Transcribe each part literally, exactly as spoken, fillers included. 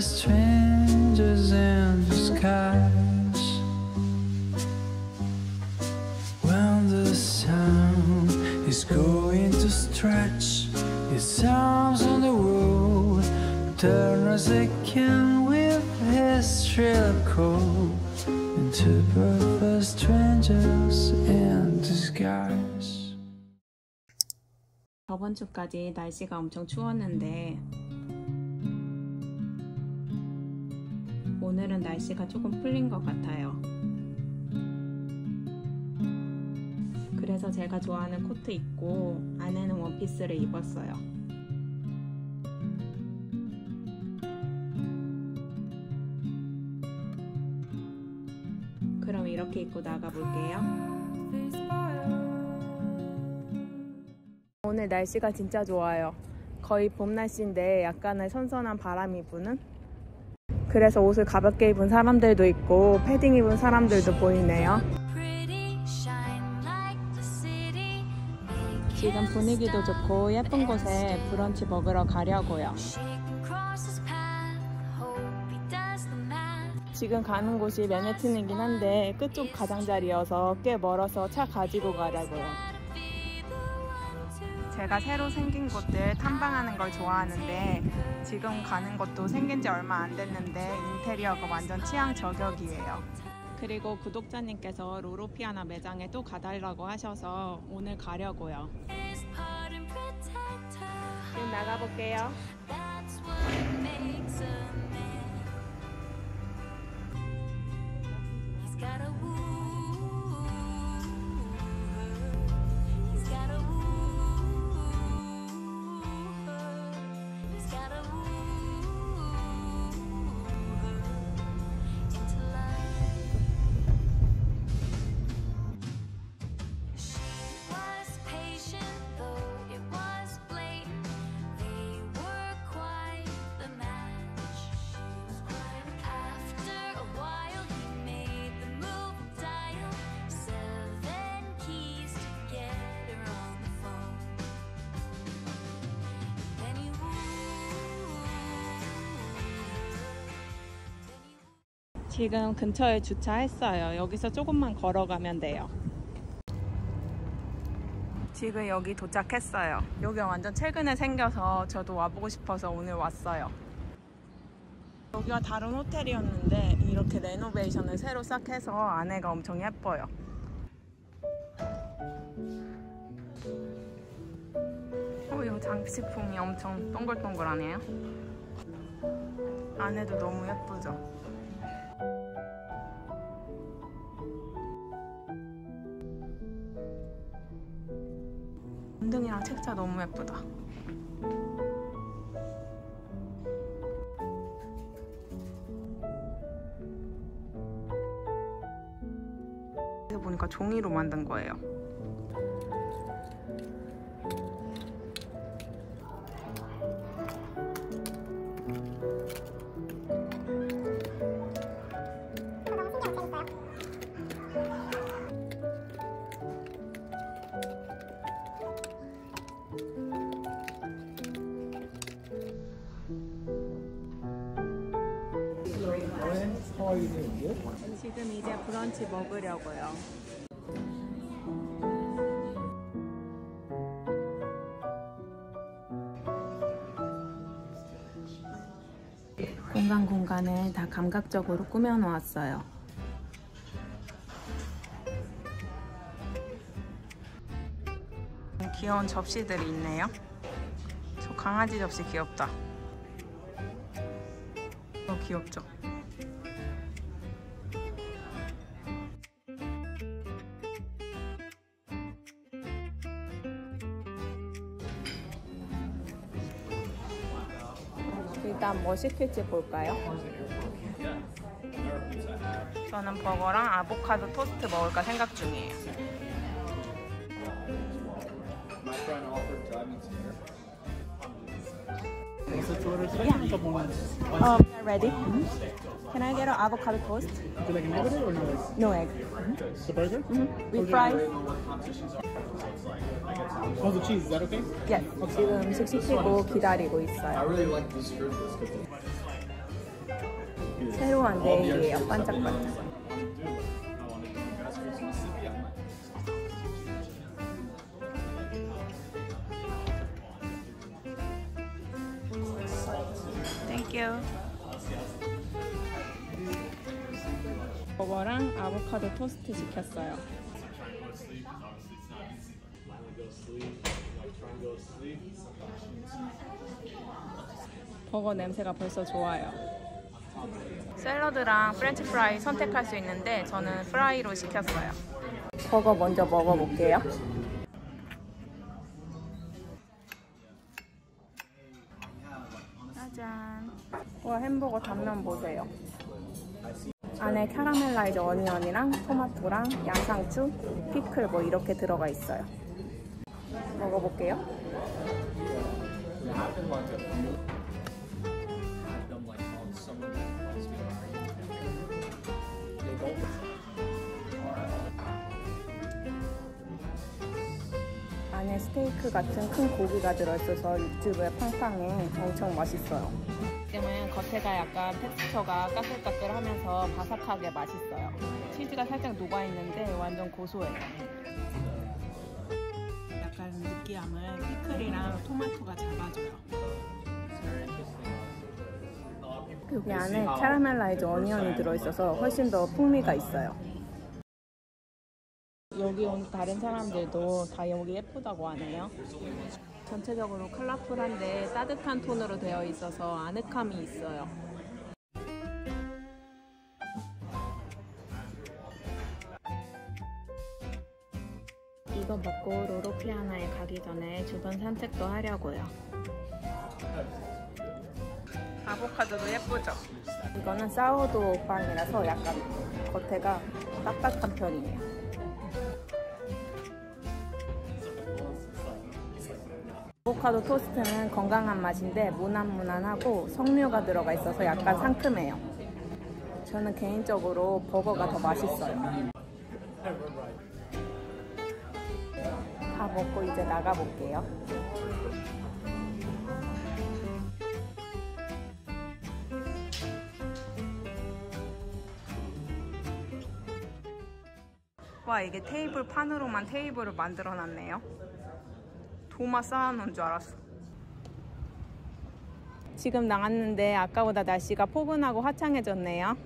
Strangers in disguise, when the sound is going to stretch its arms on the road, turn as it can with his shrill call into purpose. Strangers in disguise. 저번 주까지 날씨가 엄청 추웠는데 오늘은 날씨가 조금 풀린 것 같아요. 그래서 제가 좋아하는 코트 입고 안에는 원피스를 입었어요. 그럼 이렇게 입고 나가볼게요. 오늘 날씨가 진짜 좋아요. 거의 봄 날씨인데 약간의 선선한 바람이 부는? 그래서 옷을 가볍게 입은 사람들도 있고 패딩 입은 사람들도 보이네요. 지금 분위기도 좋고 예쁜 곳에 브런치 먹으러 가려고요. 지금 가는 곳이 맨해튼이긴 한데 끝쪽 가장자리여서 꽤 멀어서 차 가지고 가려고요. 제가 새로 생긴 곳들 탐방하는 걸 좋아하는데 지금 가는 것도 생긴 지 얼마 안 됐는데 인테리어가 완전 취향 저격이에요. 그리고 구독자님께서 로로 피아나 매장에 또 가달라고 하셔서 오늘 가려고요. 지금 나가볼게요. 지금 근처에 주차했어요. 여기서 조금만 걸어가면 돼요. 지금 여기 도착했어요. 여기 완전 최근에 생겨서 저도 와보고 싶어서 오늘 왔어요. 여기가 다른 호텔이었는데 이렇게 레노베이션을 새로 싹 해서 안에가 엄청 예뻐요. 어, 이 장식품이 엄청 동글동글하네요. 안에도 너무 예쁘죠? 전등이랑 책자 너무 예쁘다. 여기서 보니까 종이로 만든 거예요. 지금 이제 브런치 먹으려고요. 공간공간에 다 감각적으로 꾸며놓았어요. 귀여운 접시들이 있네요. 저 강아지 접시 귀엽다. 어, 귀엽죠? 일단 뭐 시킬지 볼까요? 저는 버거랑 아보카도 토스트 먹을까 생각 중이에요. Yeah. Um, ready? Mm-hmm. Can I get an avocado toast? Do you like an egg or no egg? No egg. Mm-hmm. The burger? Mm-hmm. With fries. Oh, the cheese, is that okay? Yes. Okay. 지금 음식 시키고 기다리고 있어요. I really like this fruit. 새로운 데일이에요. 반짝반짝. 버거랑 아보카도 토스트 시켰어요. 버거 냄새가 벌써 좋아요. 샐러드랑 프렌치 프라이 선택할 수 있는데 저는 프라이로 시켰어요. 버거 먼저 먹어볼게요. 짜잔. 와, 햄버거 단면 보세요. 안에 캐러멜라이즈 어니언이랑 토마토랑 양상추, 피클 뭐 이렇게 들어가 있어요. 먹어볼게요. 안에 스테이크 같은 큰 고기가 들어있어서 육즙에 팡팡해 엄청 맛있어요. 지금은 겉에가 약간 텍스처가 까끌까끌하면서 바삭하게 맛있어요. 치즈가 살짝 녹아있는데 완전 고소해요. 약간 느끼함을 피클이랑 토마토가 잡아줘요. 여기 안에 캐러멜라이즈 어니언이 들어있어서 훨씬 더 풍미가 있어요. 여기 온 다른 사람들도 다 여기 예쁘다고 하네요. 전체적으로 컬러풀한데 따뜻한 톤으로 되어 있어서 아늑함이 있어요. 이거 먹고 로로 피아나에 가기 전에 주변 산책도 하려고요. 아보카도도 예쁘죠? 이거는 사워도우 빵이라서 약간 겉에가 딱딱한 편이에요. 아보카도 토스트는 건강한 맛인데 무난무난하고 석류가 들어가 있어서 약간 상큼해요. 저는 개인적으로 버거가 더 맛있어요. 다 먹고 이제 나가볼게요. 와, 이게 테이블 판으로만 테이블을 만들어 놨네요. 도마 쌓아놓은 줄 알았어. 지금 나갔는데 아까보다 날씨가 포근하고 화창해졌네요. 와,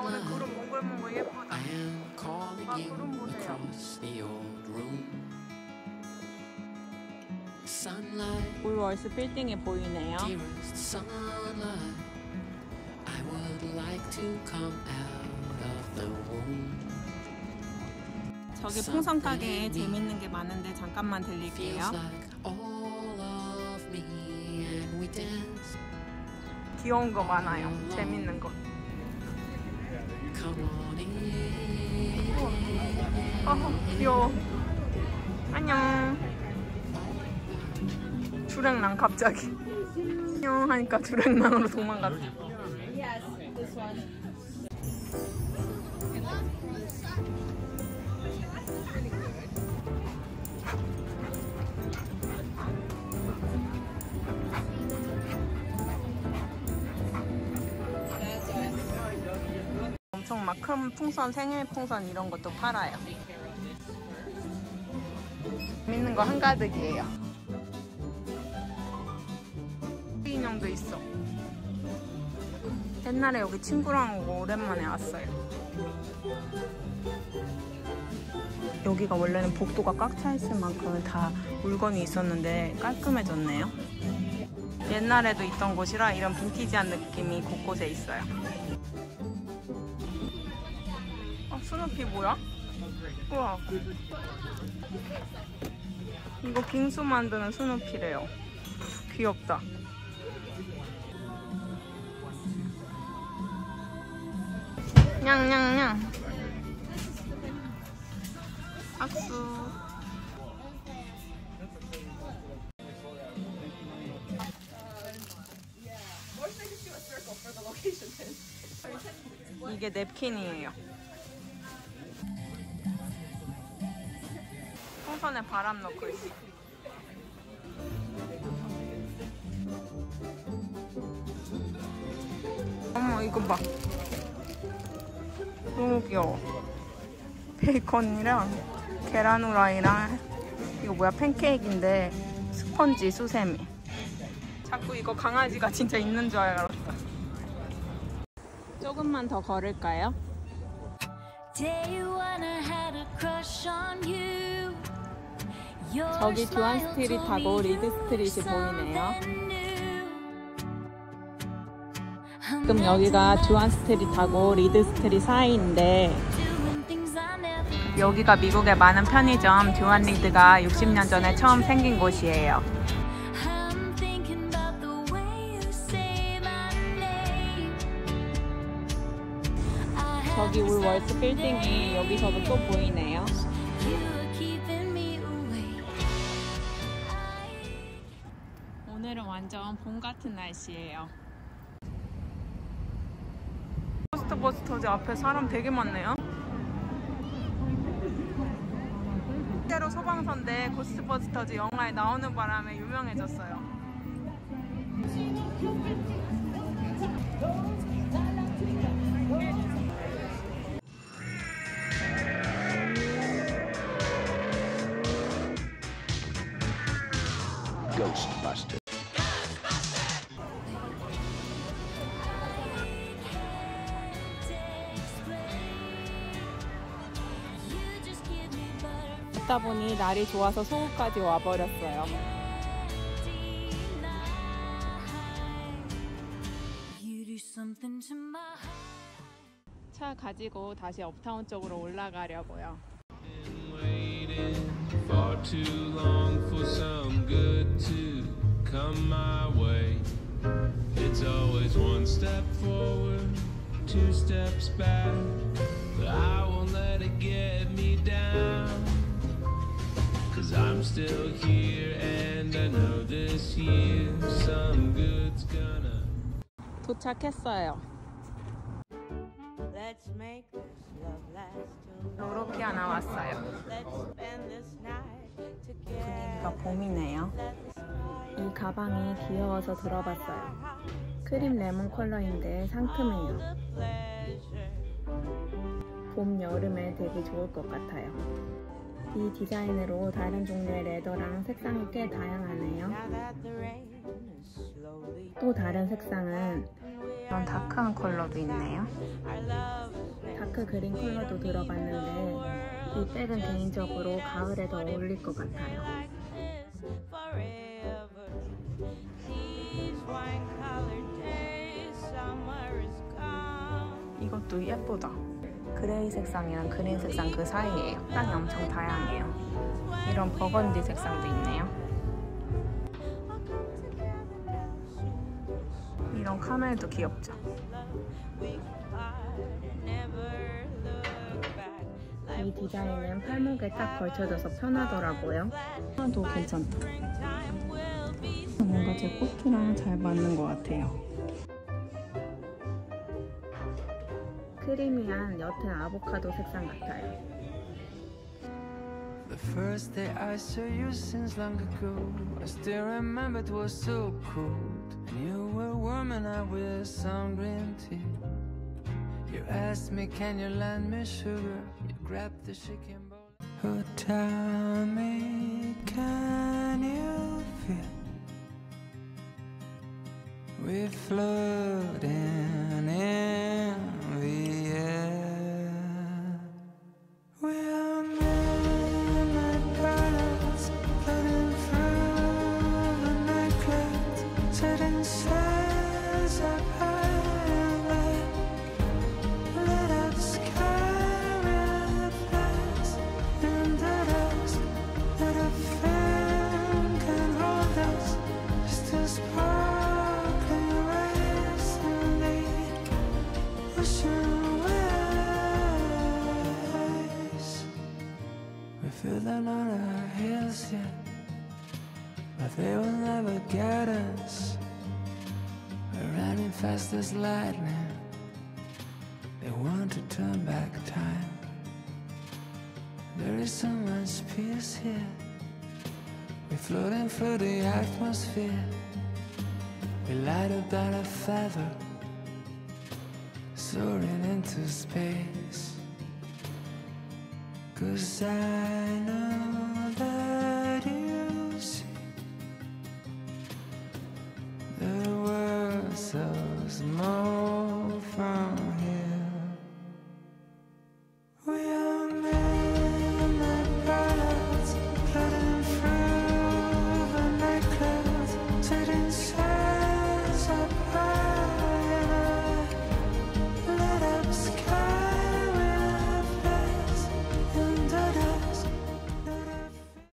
오늘 구름 몽글몽글 예쁘다. 와, 구름 보세요. 울월스 빌딩이 보이네요. 저기 풍선 가게에 재밌는 게 많은데 잠깐만 들릴게요. 귀여운 거 많아요. 재밌는 거. 어, 귀여워. 안녕. 주랭랑 갑자기. 안녕 하니까 주랭랑으로 도망갔어. 엄청 막 큰 풍선, 생일 풍선 이런 것도 팔아요. 재밌는 거 한가득이에요. 인형도 있어. 옛날에 여기 친구랑 오고 오랜만에 왔어요. 여기가 원래는 복도가 꽉 차 있을 만큼 다 물건이 있었는데 깔끔해졌네요. 옛날에도 있던 곳이라 이런 빈티지한 느낌이 곳곳에 있어요. 아, 스누피 뭐야? 우와. 이거 빙수 만드는 스누피래요. 귀엽다. 냥냥냥. 악수. 이게 냅킨이에요. 풍선에 바람 넣고 있어. 어머 이거 봐. 너무 귀여워. 베이컨이랑 계란 후라이랑 이거 뭐야 팬케이크인데 스펀지 수세미. 자꾸 이거 강아지가 진짜 있는 줄 알았다. 조금만 더 걸을까요? 저기 교환 스트릿하고 리드 스트릿이 보이네요. 지금 여기가 교환 스트릿하고 리드 스트릿 사이인데 여기가 미국의 많은 편의점 교환 리드가 육십 년 전에 처음 생긴 곳이에요. 저기 울월스 빌딩이 여기서도 또 보이네요. 오늘은 완전 봄 같은 날씨예요. 고스트버스터즈 앞에 사람 되게 많네요. 실제로 소방서인데 고스트버스터즈 영화에 나오는 바람에 유명해졌어요. Ghostbusters. 걷다 보니 날이 좋아서 서울까지 와버렸어요. 차 가지고 다시 업타운 쪽으로 올라가려고요. Far too long for some good to come my way. It's always one step forward, two steps back. But I won't let it get me down. Cause I'm still here and I know this year some good's gonna. 도착했어요. Let's make this love last. 로로 피아나 왔어요. 분위기가 봄이네요. 이 가방이 귀여워서 들어봤어요. 크림 레몬 컬러인데 상큼해요. 봄, 여름에 되게 좋을 것 같아요. 이 디자인으로 다른 종류의 레더랑 색상이 꽤 다양하네요. 또 다른 색상은 이런 다크한 컬러도 있네요. 다크 그린 컬러도 들어봤는데 이 백은 개인적으로 가을에 더 어울릴 것 같아요. 이것도 예쁘다. 그레이 색상이랑 그린 색상 그 사이에요. 색상이 엄청 다양해요. 이런 버건디 색상도 있네요. 이런 카멜도 귀엽죠. 이 디자인은 팔목에 딱 걸쳐져서 편하더라고요. 하나도 괜찮다. 뭔가 제 코트랑 잘 맞는 것 같아요. 크리미한 옅은 아보카도 색상 같아요. The first day I saw you since long ago, I still remember it was so cold. And you were warm and I with some green tea. You asked me, can you lend me sugar? You grabbed the chicken bowl. Oh, tell me, can you feel? We're floating in the air. but they will never get us. We're running fast as lightning. They want to turn back time. There is so much peace here. We're floating through the atmosphere. We light about a feather, soaring into space. 'Cause I know that you see the world so small.